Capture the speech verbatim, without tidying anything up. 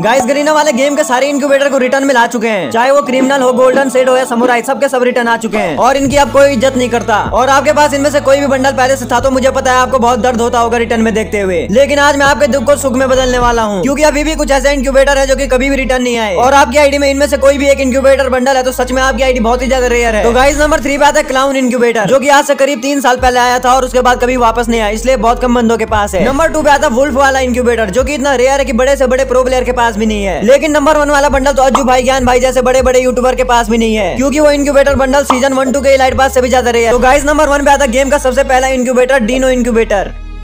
Guys Garena वाले game के सारे इंक्यूबेटर को रिटर्न मिला चुके हैं, चाहे वो क्रिमिनल हो, गोल्डन सेड हो या समुराई, सबके सब रिटर्न आ चुके हैं और इनकी अब कोई इज्जत नहीं करता। और आपके पास इनमें से कोई भी बंडल पहले से था तो मुझे पता है आपको बहुत दर्द होता होगा रिटर्न में देखते हुए, लेकिन आज मैं आपके दुख को सुख में बदलने वाला हूँ, क्योंकि अभी भी कुछ ऐसे इंक्यूबेटर है जो की कभी भी रिटर्न नहीं आए और आपकी आईडी में इनमें से कोई भी एक इंक्यूबेटर बंडल है तो सच में आपकी आईडी बहुत ही ज्यादा रेयर है। तो गाइस नंबर थ्री पे आता है क्लाउन इंक्यूबेटर, जो की आज से करीब तीन साल पहले आया था और उसके बाद कभी वापस नहीं आया, इसलिए बहुत कम बंदों के पास है। नंबर टू पे आता है वुल्फ वाला इंक्यूबेटर, जो की इतना रेयर है की बड़े से बड़े प्रो प्लेयर के भी नहीं है। लेकिन नंबर वन वाला बंडल तो अज्जू भाई, ज्ञान भाई जैसे बड़े बड़े यूट्यूबर के पास भी नहीं है, क्योंकि वो incubator bundle season one two के इलाइट पास से भी ज्यादा रही है। तो गाइस नंबर वन पे आता गेम का सबसे पहला इंक्यूबेटर डीनो इंक्यूबेटर,